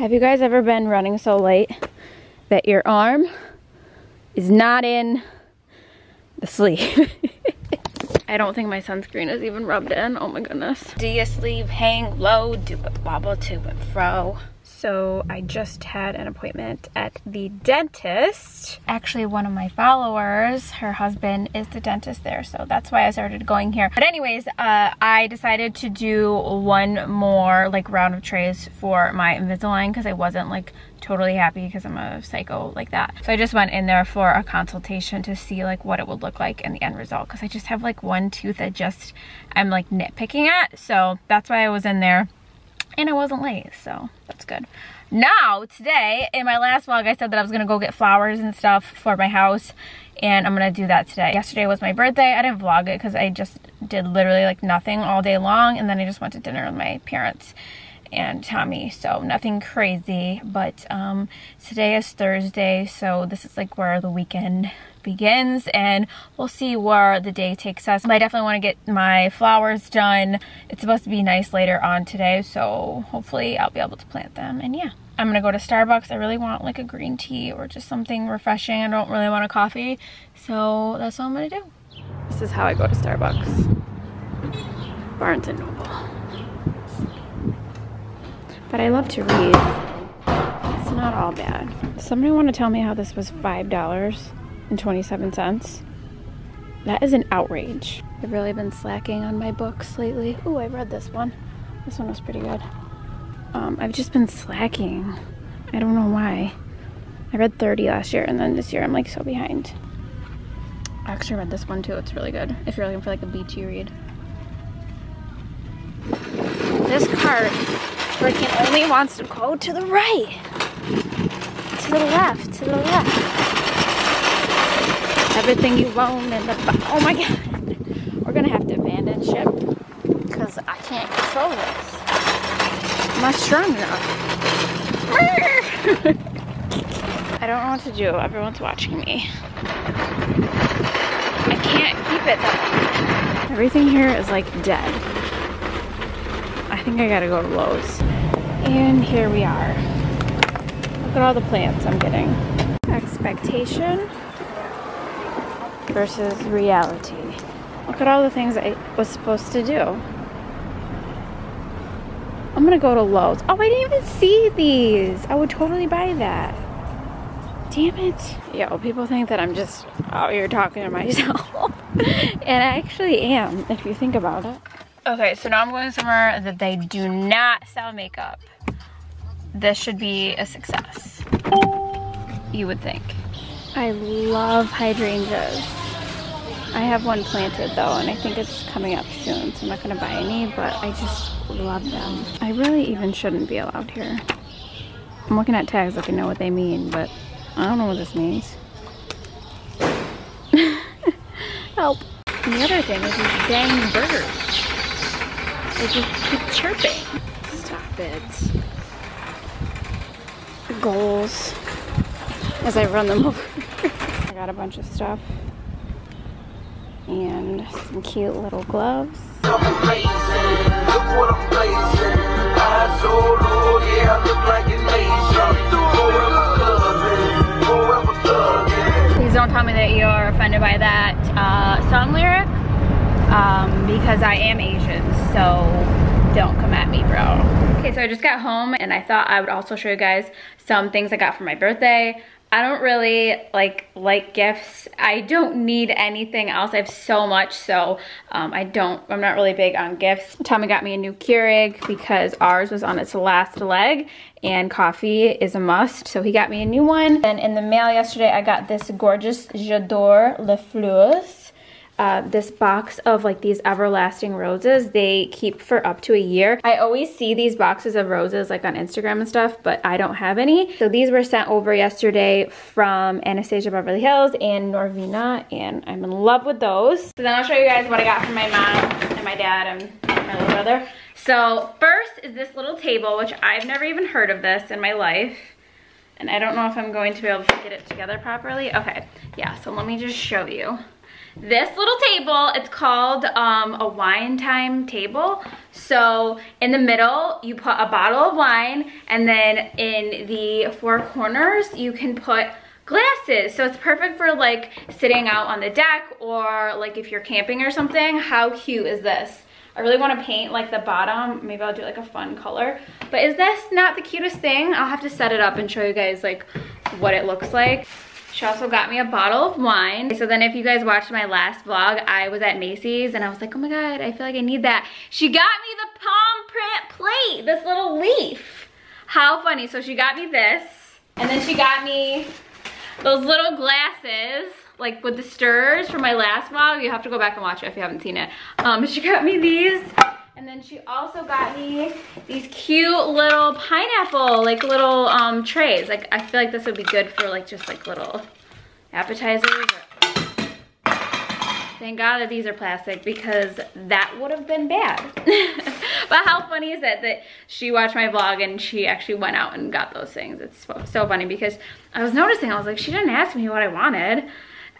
Have you guys ever been running so late that your arm is not in the sleeve? I don't think my sunscreen is even rubbed in. Oh my goodness. Do your sleeve hang low? Do it wobble to and fro? So I just had an appointment at the dentist. Actually, one of my followers, her husband is the dentist there, so that's why I started going here. But anyways, I decided to do one more like round of trays for my Invisalign because I wasn't like totally happy because I'm a psycho like that. So I just went in there for a consultation to see like what it would look like in the end result, because I just have like one tooth that just I'm like nitpicking at. So that's why I was in there. And I wasn't late, so that's good. Now, today, in my last vlog, I said that I was gonna go get flowers and stuff for my house, and I'm gonna do that today. Yesterday was my birthday. I didn't vlog it because I just did literally like nothing all day long, and then I just went to dinner with my parents and Tommy, so nothing crazy. But today is Thursday, so this is like where the weekend begins, and we'll see where the day takes us. But I definitely want to get my flowers done. It's supposed to be nice later on today, so hopefully I'll be able to plant them. And yeah, I'm gonna go to Starbucks. I really want like a green tea or just something refreshing. I don't really want a coffee, so that's what I'm gonna do. This is how I go to Starbucks. Barnes and Noble. But I love to read. It's not all bad. Somebody want to tell me how this was $5.27? That is an outrage. I've really been slacking on my books lately. Ooh, I read this one. This one was pretty good. I've just been slacking. I don't know why. I read 30 last year, and then this year I'm like so behind. I actually read this one too. It's really good if you're looking for like a beachy read. This cart freaking only wants to go to the right, to the left, to the left. Everything you own in the oh my god, we're gonna have to abandon ship because I can't control this. I'm not strong enough. I don't know what to do. Everyone's watching me. I can't keep it that way. Everything here is like dead. I think I gotta go to Lowe's. And here we are. Look at all the plants I'm getting. Expectation versus reality. Look at all the things I was supposed to do. I'm gonna go to Lowe's. Oh, I didn't even see these. I would totally buy that. Damn it. Yo, people think that I'm just out here talking to myself. And I actually am, if you think about it. Okay, so now I'm going somewhere that they do not sell makeup. This should be a success, you would think. I love hydrangeas. I have one planted though, and I think it's coming up soon, so I'm not gonna buy any, but I just love them. I really even shouldn't be allowed here. I'm looking at tags like I know what they mean, but I don't know what this means. Help. And the other thing is these dang burgers. They just keep chirping. Stop it. The goals as I run them over. I got a bunch of stuff and some cute little gloves. Please don't tell me that you're offended by that song lyric. Because I am Asian, so don't come at me, bro. Okay, so I just got home, and I thought I would also show you guys some things I got for my birthday. I don't really like gifts. I don't need anything else. I have so much, so I'm not really big on gifts. Tommy got me a new Keurig because ours was on its last leg, and coffee is a must, so he got me a new one. And in the mail yesterday, I got this gorgeous J'adore Le Fleur. This box of like these everlasting roses. They keep for up to a year. I always see these boxes of roses like on Instagram and stuff, but I don't have any. So these were sent over yesterday from Anastasia Beverly Hills and Norvina, and I'm in love with those. So then I'll show you guys what I got from my mom and my dad and my little brother. So first is this little table, which I've never even heard of this in my life. And I don't know if I'm going to be able to get it together properly. Okay, yeah, so let me just show you. this little table. It's called a wine time table. So in the middle, you put a bottle of wine, and then in the four corners, you can put glasses. So it's perfect for like sitting out on the deck, or like if you're camping or something. How cute is this? I really want to paint like the bottom. Maybe I'll do like a fun color. But is this not the cutest thing? I'll have to set it up and show you guys like what it looks like. She also got me a bottle of wine. So then if you guys watched my last vlog, I was at Macy's and I was like, oh my God, I feel like I need that. She got me the palm print plate, this little leaf. How funny. So she got me this, and then she got me those little glasses, like with the stirs from my last vlog. You have to go back and watch it if you haven't seen it. She got me these, and then she also got me these cute little pineapple, like little trays. Like I feel like this would be good for like just like little appetizers. Thank God that these are plastic, because that would have been bad. But how funny is it that she watched my vlog and she actually went out and got those things. It's so funny, because I was noticing, I was like, she didn't ask me what I wanted.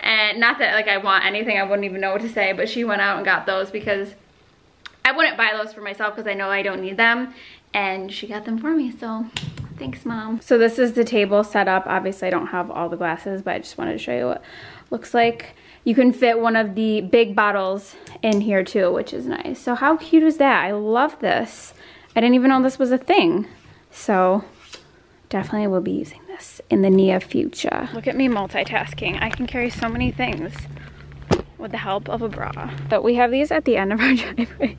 And not that like I want anything, I wouldn't even know what to say, but she went out and got those, because I wouldn't buy those for myself because I know I don't need them. And she got them for me, so thanks, Mom. So this is the table set up. Obviously I don't have all the glasses, but I just wanted to show you what it looks like. You can fit one of the big bottles in here too, which is nice. So how cute is that? I love this. I didn't even know this was a thing. So definitely will be using this in the near future. Look at me multitasking. I can carry so many things with the help of a bra. But we have these at the end of our driveway.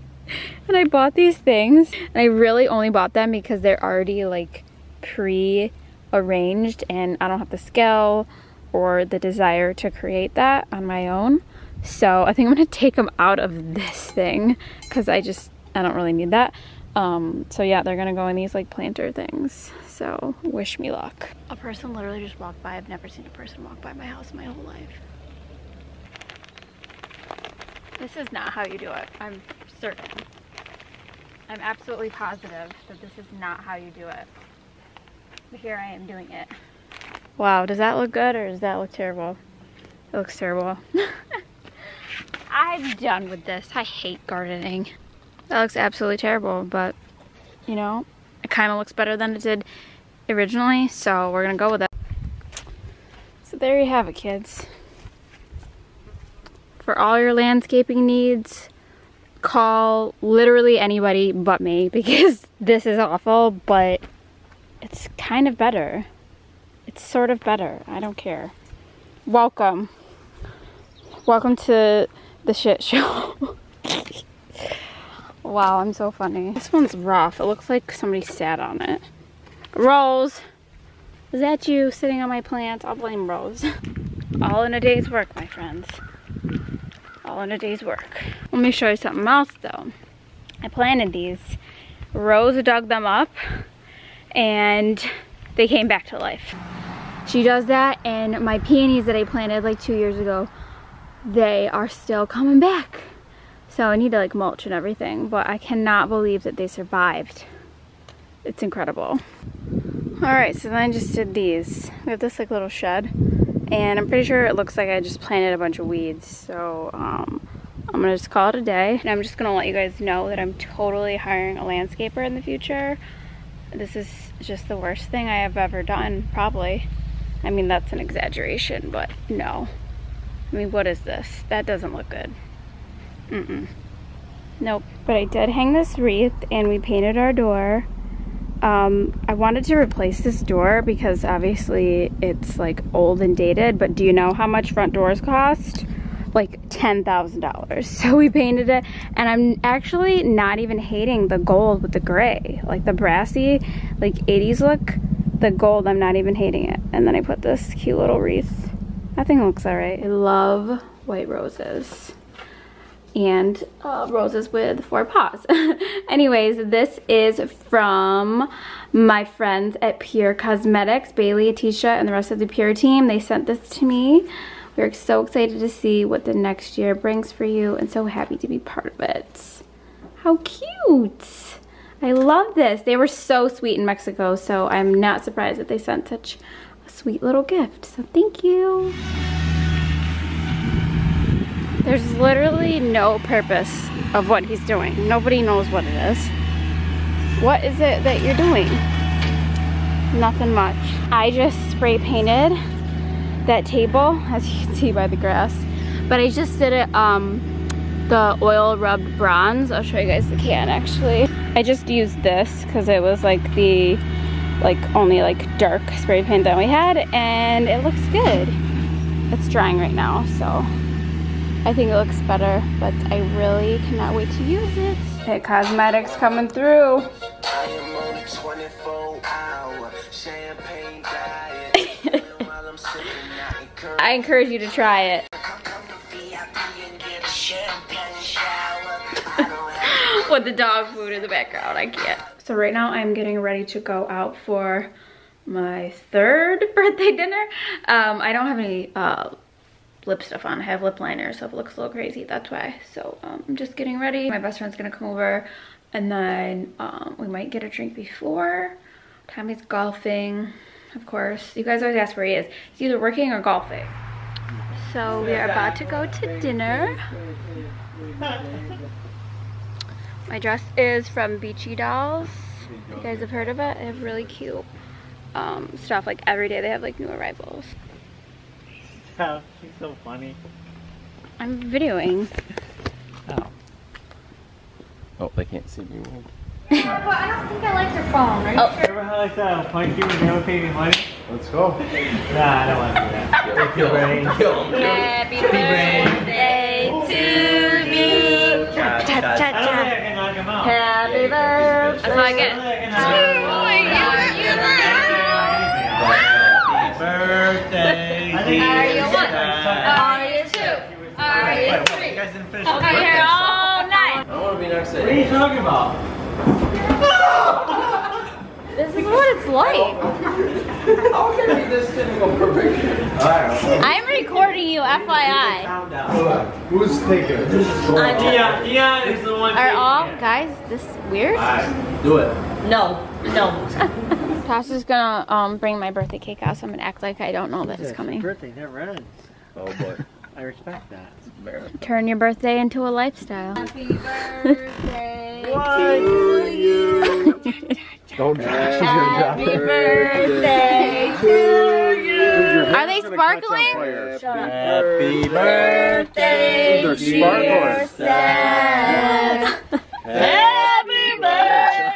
And I bought these things. And I really only bought them because they're already like pre-arranged, and I don't have the scale or the desire to create that on my own. So I think I'm gonna take them out of this thing, because I don't really need that. So yeah, they're gonna go in these like planter things. So wish me luck. A person literally just walked by. I've never seen a person walk by my house in my whole life. This is not how you do it. I'm certain. I'm absolutely positive that this is not how you do it. But here I am doing it. Wow, does that look good or does that look terrible? It looks terrible. I'm done with this. I hate gardening. That looks absolutely terrible, but you know, it kind of looks better than it did originally, so we're gonna go with it. So there you have it, kids. For all your landscaping needs, call literally anybody but me, because this is awful, but it's kind of better. It's sort of better. I don't care. Welcome. Welcome to the shit show. Wow, I'm so funny. This one's rough. It looks like somebody sat on it. Rose, is that you sitting on my plants? I'll blame Rose. All in a day's work, my friends. All in a day's work. Let me show you something else, though. I planted these. Rose dug them up, and they came back to life. She does that, and my peonies that I planted like 2 years ago, they are still coming back. So I need to like mulch and everything, but I cannot believe that they survived. It's incredible. All right, so then I just did these. We have this like little shed, and I'm pretty sure it looks like I just planted a bunch of weeds. So I'm gonna just call it a day. And I'm just gonna let you guys know that I'm totally hiring a landscaper in the future. This is just the worst thing I have ever done, probably. I mean, that's an exaggeration, but no. I mean, what is this? That doesn't look good. Mm-mm. Nope. But I did hang this wreath, and we painted our door. I wanted to replace this door because obviously it's like old and dated, but do you know how much front doors cost? Like $10,000. So we painted it, and I'm actually not even hating the gold with the gray, like the brassy, like 80s look. The gold, I'm not even hating it. And then I put this cute little wreath. I think it looks all right. I love white roses and roses with four paws. Anyways, this is from my friends at Pure Cosmetics, Bailey, Atisha, and the rest of the Pure team. They sent this to me. We're so excited to see what the next year brings for you, and so happy to be part of it. How cute! I love this. They were so sweet in Mexico, so I'm not surprised that they sent such a sweet little gift. So thank you. There's literally no purpose of what he's doing. Nobody knows what it is. What is it that you're doing? Nothing much. I just spray painted that table, as you can see by the grass. But I just did it, the oil rubbed bronze. I'll show you guys the can actually. I just used this because it was like the only dark spray paint that we had, and it looks good. It's drying right now, so I think it looks better, but I really cannot wait to use it. Hey, Cosmetics coming through. I am on a 24-hour champagne diet. I encourage you to try it. With the dog food in the background, I can't. So right now I'm getting ready to go out for my third birthday dinner. I don't have any lip stuff on. I have lip liner, so it looks a little crazy, that's why. So I'm just getting ready. My best friend's gonna come over, and then we might get a drink before. Tommy's golfing, of course. You guys always ask where he is. He's either working or golfing. So we are about to go to dinner. My dress is from Beachy Dolls. You guys have heard of it? It's really cute stuff. Like every day they have like new arrivals. Oh, she's so funny. I'm videoing. Oh. Oh, they can't see me. But I don't think I like your phone, right? Oh. Remember how like that point you were allocating money? Let's go. Nah, I don't want to do that. Happy birthday. Happy birthday to me. Happy birthday. That's all I get. Happy birthday. Are you one? Are you two? Are you three? You guys didn't finish. I'm here all night. I want to be next to you. What are you talking about? This is what it's like. How can I be this typical perfect? I'm recording you, FYI. Who's taking it? Dion is the one. Are all guys this weird? Alright, do it. No, no. Tasha's gonna bring my birthday cake out, so I'm gonna act like I don't know that it's coming. Your birthday never ends. Oh boy. I respect that. Turn your birthday into a lifestyle. Happy birthday to you. Don't drop. Happy birthday to you. Are they sparkling? Happy birthday. They're sparkling. Happy birthday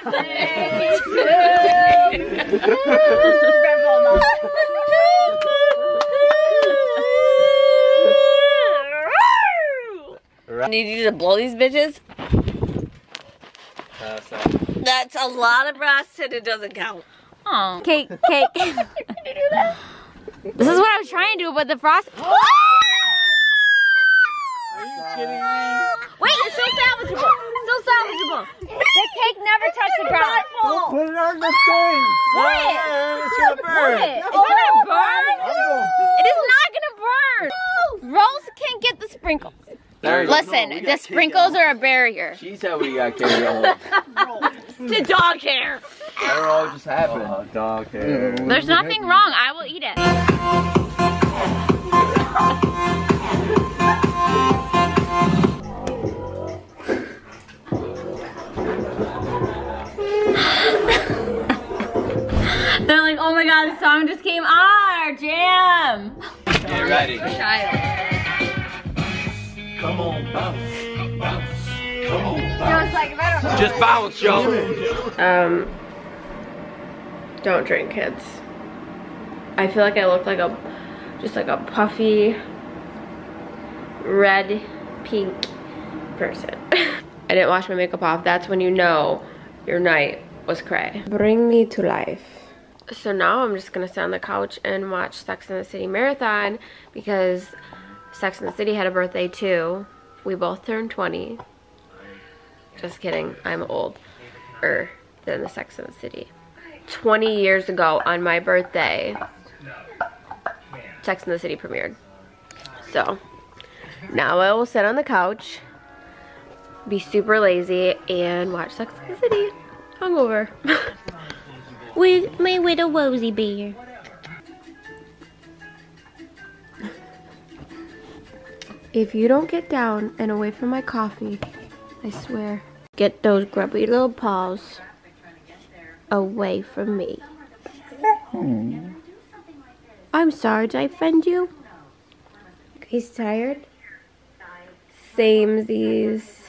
to you. Need you to blow these bitches? That's a lot of brass and it doesn't count. Oh. Cake. Did you do that? This is what I was trying to do, but the frost. Are you kidding me? Wait, it's so salvageable. The cake never touched the ground. Don't put it on the thing. What? It's gonna burn. It's gonna burn? It is not gonna burn. Rose can't get the sprinkles. Listen, the sprinkles are a barrier. She said we got carried over. To dog hair. They're all just happening. Oh, dog hair. There's nothing wrong. I will eat it. They're like, oh my god, the song just came on. Jam. Get ready. Child. Come on, bounce, bounce. Come on, bounce. Just bounce, yo. Don't drink, kids. I feel like I look like a, just like a puffy, red, pink person. I didn't wash my makeup off. That's when you know your night was cray. Bring me to life. So now I'm just gonna sit on the couch and watch Sex and the City marathon because Sex and the City had a birthday too. We both turned 20. Just kidding, I'm older than the Sex and the City. 20 years ago on my birthday, Sex and the City premiered. So now I will sit on the couch, be super lazy, and watch Sex and the City hungover. With my little Wozy beer. If you don't get down and away from my coffee, I swear. Get those grubby little paws away from me. Mm. I'm sorry, did I offend you? He's tired? Samesies.